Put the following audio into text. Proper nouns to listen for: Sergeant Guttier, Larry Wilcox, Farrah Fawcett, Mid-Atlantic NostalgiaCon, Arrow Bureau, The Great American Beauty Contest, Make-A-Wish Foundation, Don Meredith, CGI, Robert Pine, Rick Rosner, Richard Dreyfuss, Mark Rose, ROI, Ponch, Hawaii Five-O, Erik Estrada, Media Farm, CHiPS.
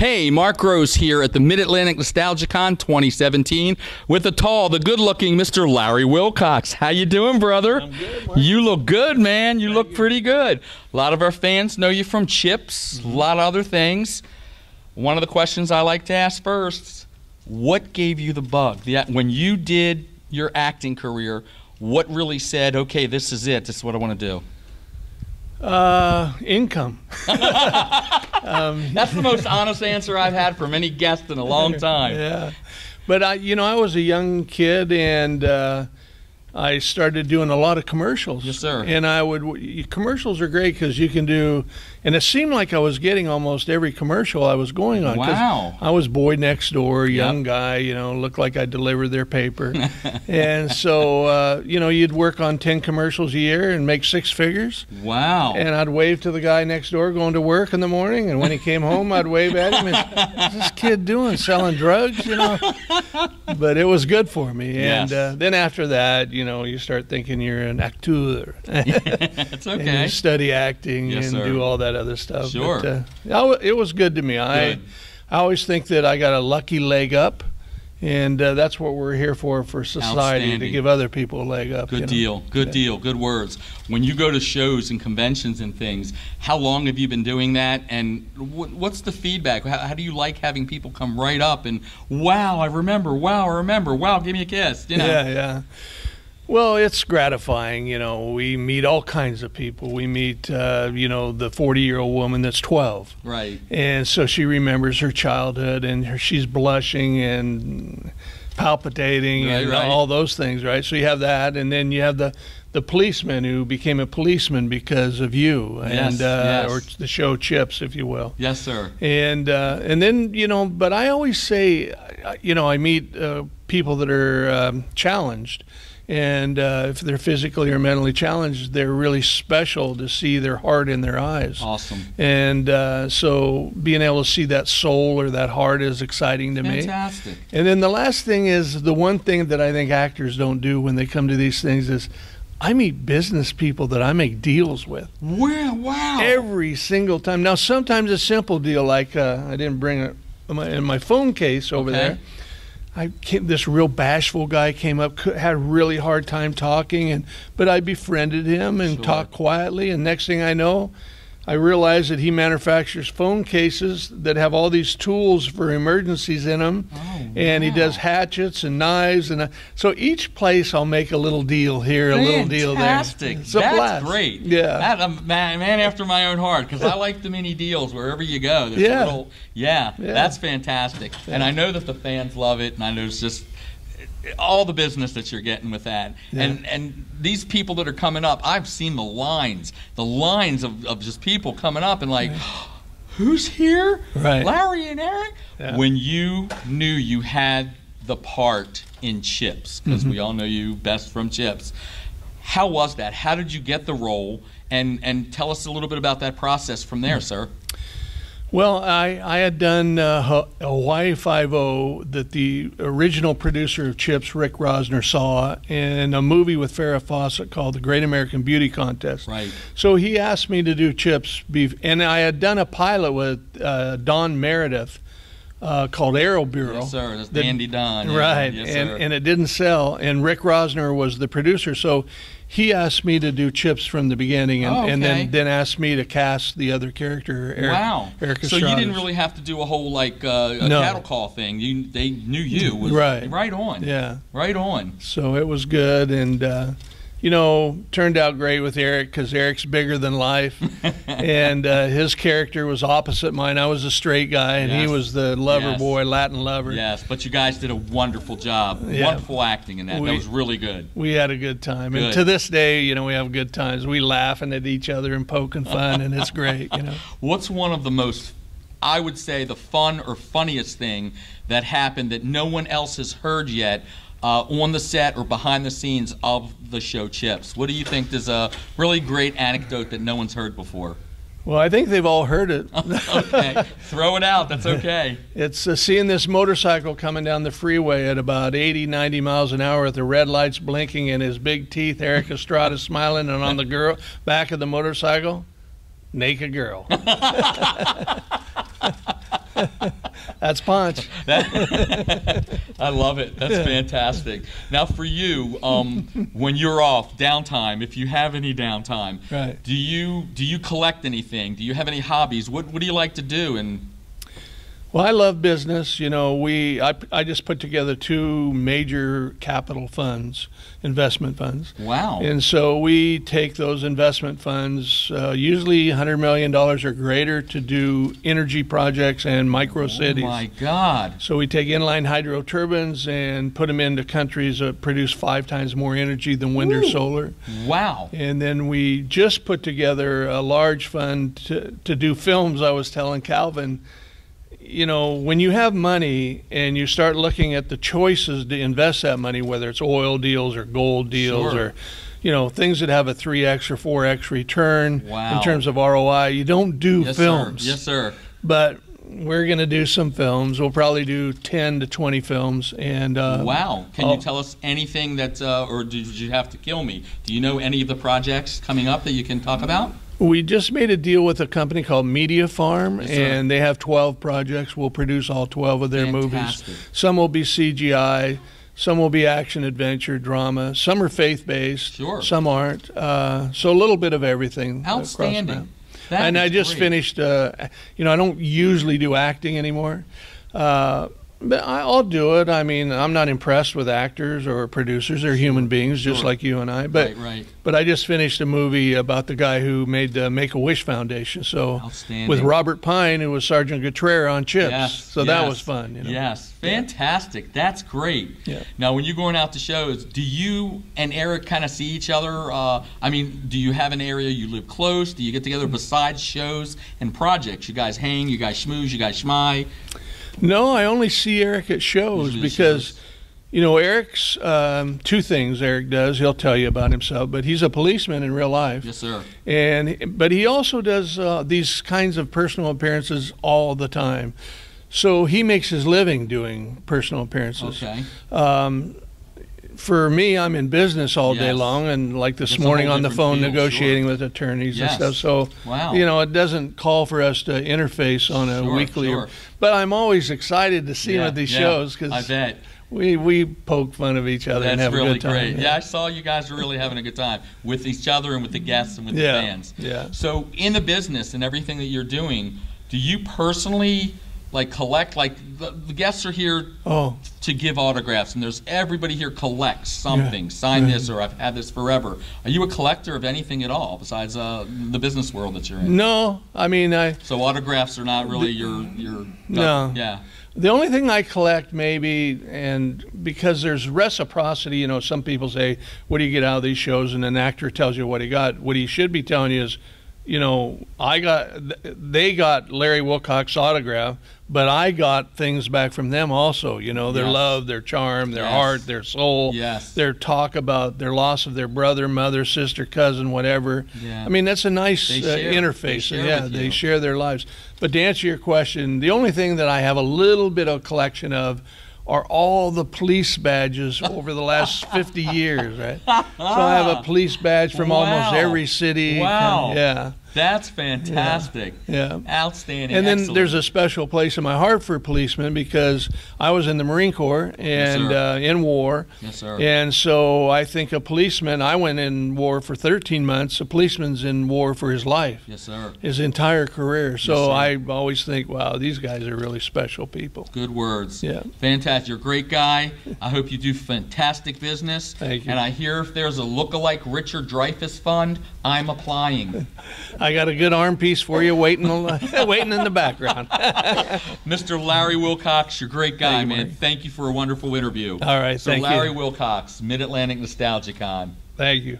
Hey, Mark Rose here at the Mid-Atlantic NostalgiaCon 2017 with the tall, the good-looking Mr. Larry Wilcox. How you doing, brother? I'm good, Mark. You look good, man. You look pretty good. A lot of our fans know you from CHiPS, a lot of other things. One of the questions I like to ask first, what gave you the bug? When you did your acting career, what really said, okay, this is it, this is what I want to do? Income. That's the most honest answer I've had from any guest in a long time. Yeah, but I was a young kid, and I started doing a lot of commercials. Yes, sir. And commercials are great because you can do, and it seemed like I was getting almost every commercial I was going on. Wow. I was boy next door, young guy, looked like I delivered their paper. And so, you'd work on 10 commercials a year and make 6 figures. Wow. And I'd wave to the guy next door going to work in the morning, and when he came home, I'd wave at him. What's this kid doing, selling drugs, But it was good for me. Yes. And then after that, you start thinking you're an acteur. It's okay. And you study acting do all that other stuff. Sure. But, it was good to me. I always think that I got a lucky leg up, and that's what we're here for society, to give other people a leg up. Good deal. Good deal. Good words. When you go to shows and conventions and things, how long have you been doing that, and what's the feedback? How do you like having people come right up and, wow, I remember, wow, I remember, wow, give me a kiss? Yeah. Well, it's gratifying, we meet all kinds of people. We meet, the 40-year-old woman that's 12. Right. And so she remembers her childhood, and she's blushing and palpitating all those things, right? So you have that, and then you have the policeman who became a policeman because of you, and or the show CHiPS, if you will. Yes, sir. And then, but I always say, I meet people that are challenged. And if they're physically or mentally challenged, they're really special to see their heart in their eyes. Awesome. And so being able to see that soul or that heart is exciting to me. Fantastic. And then the last thing is, the one thing that I think actors don't do when they come to these things is, I meet business people that I make deals with. Wow. Every single time. Now, sometimes a simple deal, like I didn't bring it in my phone case over there. This real bashful guy came up, had a really hard time talking, but I befriended him and talked quietly, and next thing I know, I realized that he manufactures phone cases that have all these tools for emergencies in them, and he does hatchets and knives, and so each place I'll make a little deal here, a little deal there. Fantastic! That's great. Yeah, that, I'm man after my own heart, because I like the mini deals wherever you go. There's a little, that's fantastic, and I know that the fans love it, and I know it's just all the business that you're getting with that, and these people that are coming up, I've seen the lines of just people coming up and like, who's here? Right. Larry and Erik. Yeah. When you knew you had the part in CHiPS, because we all know you best from CHiPS, how was that? How did you get the role? And tell us a little bit about that process from there, sir. Well, I had done Hawaii Five-O that the original producer of CHiPS, Rick Rosner, saw in a movie with Farrah Fawcett called The Great American Beauty Contest. Right. So he asked me to do CHiPS, and I had done a pilot with Don Meredith called Arrow Bureau. Yes, sir. That's Dandy Don. Right. Yes, sir. And it didn't sell, and Rick Rosner was the producer, so he asked me to do CHiPS from the beginning, and then asked me to cast the other character, Erik. Wow. Erik Estrada. So you didn't really have to do a whole cattle call thing. They knew you. Right on. Yeah. Right on. So it was good, and turned out great with Erik, because Erik's bigger than life, and his character was opposite mine. I was a straight guy, and he was the lover boy, Latin lover. Yes, but you guys did a wonderful job. Yeah. Wonderful acting in that. That was really good. We had a good time. Good. And to this day, we have good times. We laughing at each other and poking fun, and it's great. What's one of the most, I would say, the fun or funniest thing that happened that no one else has heard yet on the set or behind the scenes of the show CHiPS? What do you think is a really great anecdote that no one's heard before? Well, I think they've all heard it. Okay. Throw it out. That's okay. It's seeing this motorcycle coming down the freeway at about 80, 90 miles an hour with the red lights blinking and his big teeth, Erik Estrada smiling, and on the back of the motorcycle, naked girl. That's Ponch. I love it. That's fantastic. Now for you, when you're off, downtime, if you have any downtime, right. do you collect anything? Do you have any hobbies? What do you like to do? And well, I love business. You know, I just put together 2 major capital funds, investment funds. Wow. And so we take those investment funds, usually $100 million or greater, to do energy projects and micro cities. Oh, my God. So we take inline hydro turbines and put them into countries that produce 5 times more energy than wind or solar. Wow. And then we just put together a large fund to do films. I was telling Calvin, you know, when you have money and you start looking at the choices to invest that money, whether it's oil deals or gold deals, sure. or, you know, things that have a 3x or 4x return, wow. in terms of ROI, you don't do yes, films. Sir. Yes, sir. But we're going to do some films. We'll probably do 10 to 20 films. And wow. Can you tell us anything that, or did you have to kill me? Do you know any of the projects coming up that you can talk about? We just made a deal with a company called Media Farm, yes, and they have 12 projects. We'll produce all 12 of their Fantastic. Movies. Some will be CGI, some will be action, adventure, drama. Some are faith-based, sure. some aren't. So a little bit of everything. Outstanding. And I just great. Finished, you know, I don't usually do acting anymore. But I'll do it. I mean, I'm not impressed with actors or producers. They're human beings, just sure. like you and I. But, right. but I just finished a movie about the guy who made the Make-A-Wish Foundation. So with Robert Pine, who was Sergeant Guttier on CHiPS. Yes, so yes. that was fun. You know? Yes, fantastic. Yeah. That's great. Yeah. Now, when you're going out to shows, do you and Erik kind of see each other? I mean, do you have an area you live close? Do you get together besides shows and projects? You guys hang, you guys schmooze, you guys schmy. No, I only see Erik at shows because, you know, Erik's, 2 things Erik does. He'll tell you about himself, but he's a policeman in real life. Yes, sir. But he also does these kinds of personal appearances all the time. So he makes his living doing personal appearances. Okay. For me, I'm in business all yes. day long, and like this That's morning on the phone field, negotiating sure. with attorneys yes. and stuff. So, wow. you know, it doesn't call for us to interface on a sure, weekly. Sure. But I'm always excited to see yeah, him at these yeah, shows because we poke fun of each other That's and have really a good time. Great. Yeah. yeah, I saw you guys were really having a good time with each other and with the guests and with yeah, the fans. Yeah. So in the business and everything that you're doing, do you personally like collect, like the guests are here oh. to give autographs, and there's everybody here collects something, yeah. sign yeah. this, or I've had this forever. Are you a collector of anything at all besides the business world that you're in? No, I mean So autographs are not really your no. Yeah. The only thing I collect maybe, and because there's reciprocity, you know, some people say, what do you get out of these shows? And an actor tells you what he got. What he should be telling you is, you know, they got Larry Wilcox's autograph, but I got things back from them also, you know, their yes. love, their charm, their yes. heart, their soul, yes. their talk about their loss of their brother, mother, sister, cousin, whatever. Yeah. I mean, that's a nice interface. They share their lives. But to answer your question, the only thing that I have a little bit of collection of are all the police badges over the last 50 years, right? So I have a police badge from wow. almost every city. Wow. Yeah. That's fantastic. Yeah. yeah. Outstanding. And then Excellent. There's a special place in my heart for policemen because I was in the Marine Corps and yes, in war. Yes, sir. And so I think a policeman, I went in war for 13 months. A policeman's in war for his life. Yes, sir. His entire career. So yes, I always think, wow, these guys are really special people. Good words. Yeah. Fantastic. You're a great guy. I hope you do fantastic business. Thank you. And I hear if there's a look-alike Richard Dreyfuss fund, I'm applying. I got a good arm piece for you waiting waiting in the background. Mr. Larry Wilcox, you're a great guy, man. Marie. Thank you for a wonderful interview. All right, so thank you. So Larry Wilcox, Mid-Atlantic NostalgiaCon. Thank you.